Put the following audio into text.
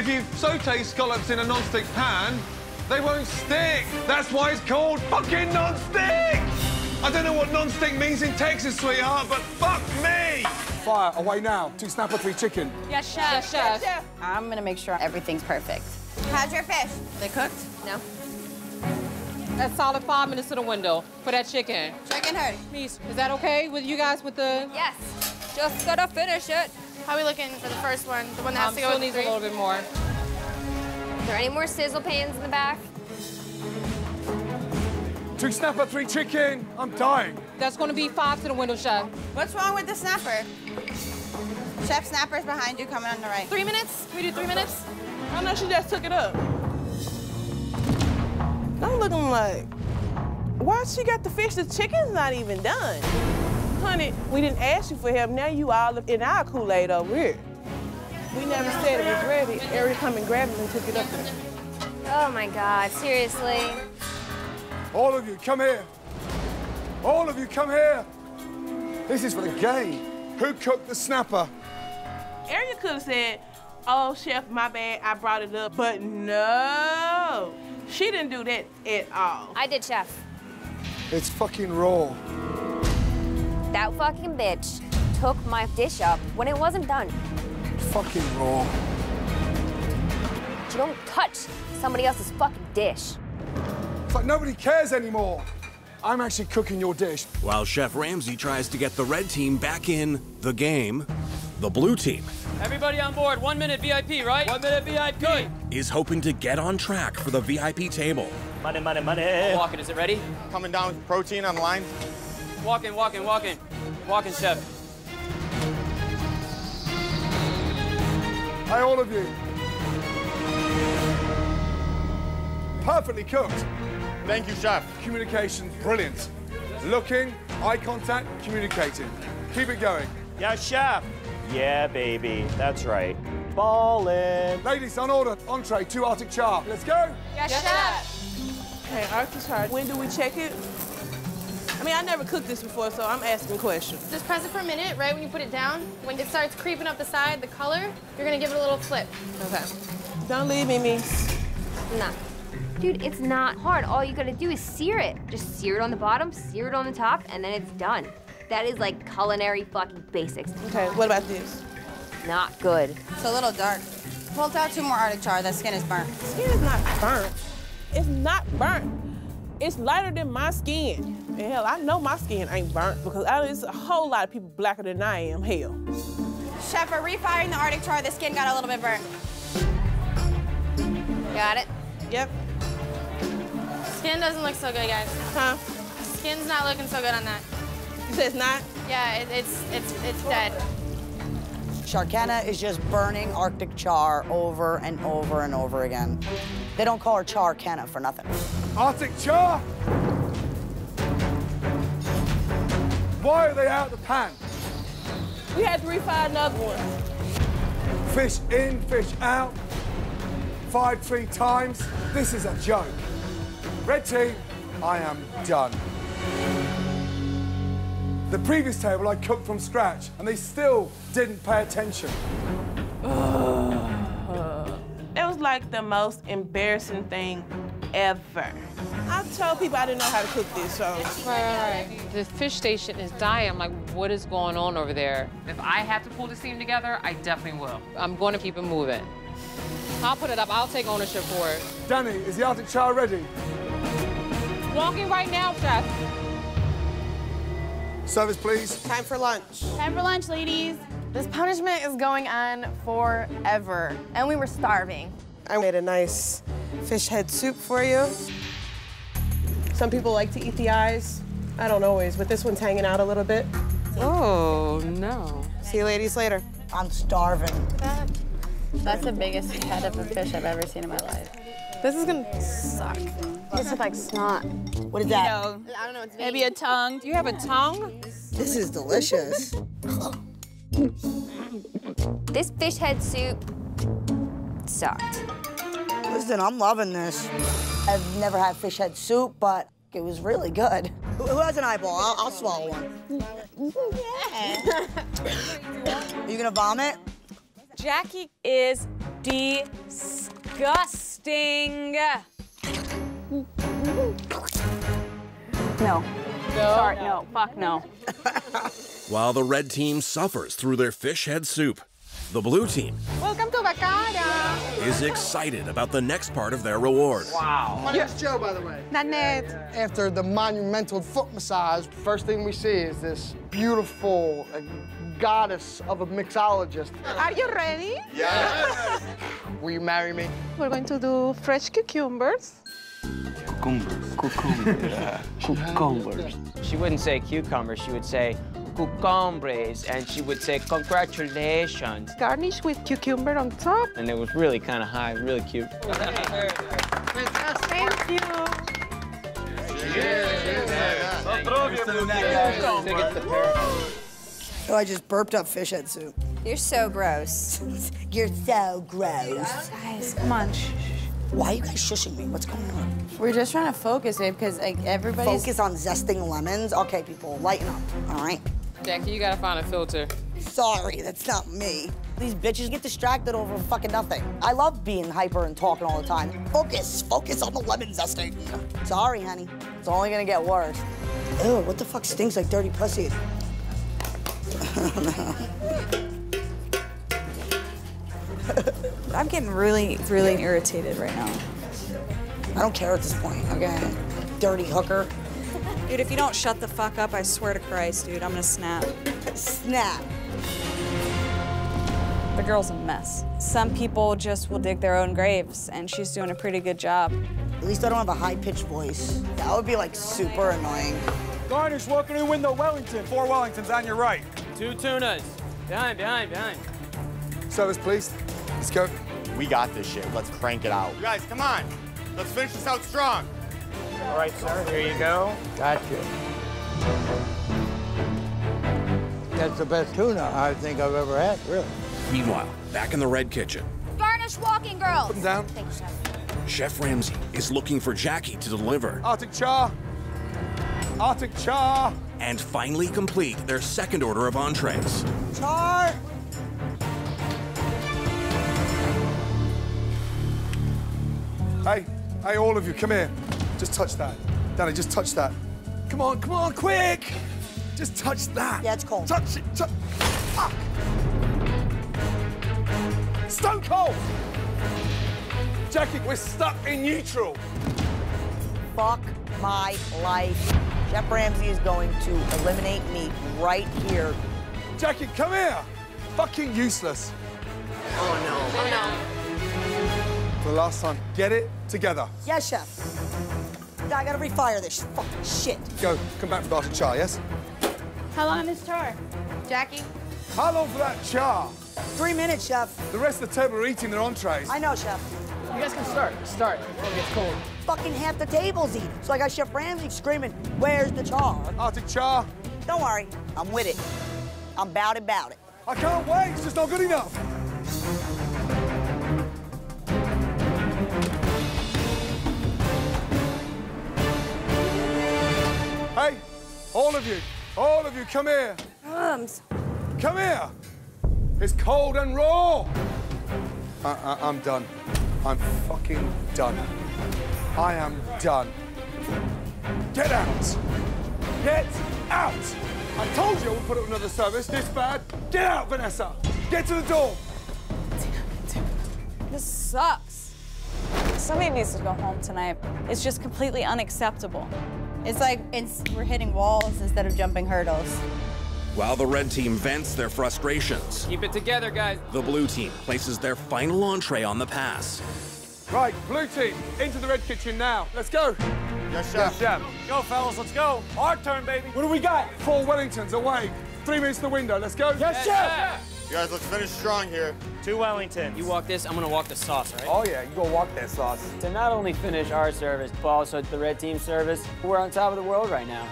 If you saute scallops in a non-stick pan, they won't stick. That's why it's called fucking non-stick. I don't know what non-stick means in Texas, sweetheart, but fuck me. Fire, away now. Two snapper, three chicken. Yes, chef. Yes, chef. Yes, chef. I'm going to make sure everything's perfect. How's your fish? They cooked? No. That's solid 5 minutes to the window for that chicken. Chicken hurt. Is that okay with you guys with the... Yes. Just gotta finish it. How are we looking for the first one? The one that has to go with still needs a little bit more. Are there any more sizzle pans in the back? Two snapper, three chicken. I'm dying. That's gonna be 5 to the window, chef. What's wrong with the snapper? Chef Snapper's behind you, coming on the right. 3 minutes? Can we do 3 minutes? I know she just took it up. I'm looking like, why she got the fish? The chicken's not even done. Honey, we didn't ask you for help. Now you all in our Kool-Aid over here. We never said it was ready. Ari come and grabbed it and took it up there. Oh, my God, seriously. All of you, come here. All of you, come here. This is for the game. Who cooked the snapper? Ari could have said, oh, chef, my bad, I brought it up, but no. She didn't do that at all. I did, chef. It's fucking raw. That fucking bitch took my dish up when it wasn't done. Fucking raw. You don't touch somebody else's fucking dish. It's like nobody cares anymore. I'm actually cooking your dish. While Chef Ramsay tries to get the red team back in the game, the blue team. Everybody on board, 1 minute VIP, right? 1 minute VIP. Good. Is hoping to get on track for the VIP table. Money, money, money. I'm walking, is it ready? Coming down with protein on the line. Walking, walking, walking. Walking, chef. Hey, all of you. Perfectly cooked. Thank you, chef. Communication, brilliant. Looking, eye contact, communicating. Keep it going. Yes, chef. Yeah, baby, that's right. Ballin'. Ladies, on order, entree, 2 Arctic char. Let's go. Yes, yes chef. Okay, Arctic char, when do we check it? I mean, I never cooked this before, so I'm asking questions. Just press it for a minute, right when you put it down. When it starts creeping up the side, the color, you're gonna give it a little flip. Okay. Don't leave me, Mimi. Nah. Dude, it's not hard. All you gotta do is sear it. Just sear it on the bottom, sear it on the top, and then it's done. That is like culinary fucking basics. Okay, what about this? Not good. It's a little dark. Pull out 2 more Arctic char. That skin is burnt. Skin is not burnt. It's not burnt. It's lighter than my skin. And hell, I know my skin ain't burnt because there's a whole lot of people blacker than I am. Hell. Chef, we're refiring the Arctic char. The skin got a little bit burnt. Got it? Yep. Skin doesn't look so good, guys. Huh? Skin's not looking so good on that. You said it's not? Yeah, it's dead. Sharkana is just burning Arctic char over and over and over again. They don't call her Charkenna for nothing. Arctic char? Why are they out of the pan? We had to refire another one. Fish in, fish out. Fired 3 times. This is a joke. Red team, I am done. The previous table I cooked from scratch, and they still didn't pay attention. It was like the most embarrassing thing ever. I told people I didn't know how to cook this, so. Right. The fish station is dying. I'm like, what is going on over there? If I have to pull this team together, I definitely will. I'm going to keep it moving. I'll put it up. I'll take ownership for it. Danny, is the Arctic char ready? Walking right now, chef. Service, please. Time for lunch. Time for lunch, ladies. This punishment is going on forever, and we were starving. I made a nice fish head soup for you. Some people like to eat the eyes. I don't always, but this one's hanging out a little bit. Oh, no. See you ladies later. I'm starving. That's the biggest head of a fish I've ever seen in my life. This is gonna suck. This is like snot. What is that? You know, I don't know. It's maybe a tongue. Do you have a tongue? This is delicious. This fish head soup sucked. Listen, I'm loving this. I've never had fish head soup, but it was really good. Who has an eyeball? I'll swallow one. Yeah. Are you gonna vomit? Jackie is Disgusting. No. No. Sorry, no. Fuck no. While the red team suffers through their fish head soup, the blue team welcome to Bacara is excited about the next part of their reward. Wow. My name's Joe, by the way. Nanette. After the monumental foot massage, first thing we see is this beautiful goddess of a mixologist. Are you ready? Yes. Will you marry me? We're going to do fresh cucumbers. Cucumbers. Cucumbers. Yeah. Cucumbers. She wouldn't say cucumbers, she would say cucumbers, and she would say congratulations. Garnish with cucumber on top. And it was really kind of high, really cute. Fantastic. Thank you. Cheers. Oh, I just burped up fish head soup. You're so gross. You're so gross. Guys, come on. Why are you guys shushing me? What's going on? We're just trying to focus, babe, because like everybody's... Focus on zesting lemons? Okay, people, lighten up, all right? Jackie, you gotta find a filter. Sorry, that's not me. These bitches get distracted over fucking nothing. I love being hyper and talking all the time. Focus, focus on the lemon zesting. Sorry, honey. It's only gonna get worse. Ew, what the fuck stinks like dirty pussy? I'm getting really irritated right now. I don't care at this point, okay? Dirty hooker. Dude, if you don't shut the fuck up, I swear to Christ, dude, I'm gonna snap. Snap. The girl's a mess. Some people just will dig their own graves, and she's doing a pretty good job. At least I don't have a high-pitched voice. That would be, like, super annoying. Garnish, walking in window, Wellington. 4 Wellingtons on your right. 2 tunas. Behind. Service, please. Let's go. We got this shit. Let's crank it out. You guys, come on. Let's finish this out strong. All right, sir. Here you go. Got you. That's the best tuna I think I've ever had, really. Meanwhile, back in the red kitchen. Garnish walking girls. Put them down. Thank you, Chef. Chef Ramsay is looking for Jackie to deliver. Arctic char. Arctic char. And finally complete their second order of entrees. Char. Hey, all of you, come here. Just touch that. Danny, just touch that. Come on, quick! Just touch that. Yeah, it's cold. Touch it, fuck! Stone cold! Jackie, we're stuck in neutral. Fuck my life. Chef Ramsay is going to eliminate me right here. Jackie, come here! Fucking useless. Oh, no. Oh, no. For the last time, get it together. Yes, Chef. I gotta refire this fucking shit. Go, come back for the arctic char, yes? How long is char? Jackie? How long for that char? 3 minutes, Chef. The rest of the table are eating their entrees. I know, Chef. You guys can start, it gets cold. Fucking half the table's eating. So I got Chef Ramsay screaming, where's the char? Arctic char. Don't worry, I'm with it. I'm about it. I can't wait, it's just not good enough. Hey, all of you, come here. Come here. It's cold and raw. I'm done. I'm fucking done. I am done. Get out. Get out. I told you I would put up another service this bad. Get out, Vanessa. Get to the door. This sucks. Somebody needs to go home tonight. It's just completely unacceptable. It's like we're hitting walls instead of jumping hurdles. While the red team vents their frustrations... Keep it together, guys. The blue team places their final entree on the pass. Right, blue team, into the red kitchen now. Let's go. Yes, Chef. Yes, Chef. Go, fellas, let's go. Our turn, baby. What do we got? 4 Wellingtons away. 3 minutes to the window. Let's go. Yes, Chef. You guys, let's finish strong here. 2 Wellingtons. You walk this, I'm gonna walk the sauce, right? Oh yeah, you go walk that sauce. To not only finish our service, but also the red team service, we're on top of the world right now.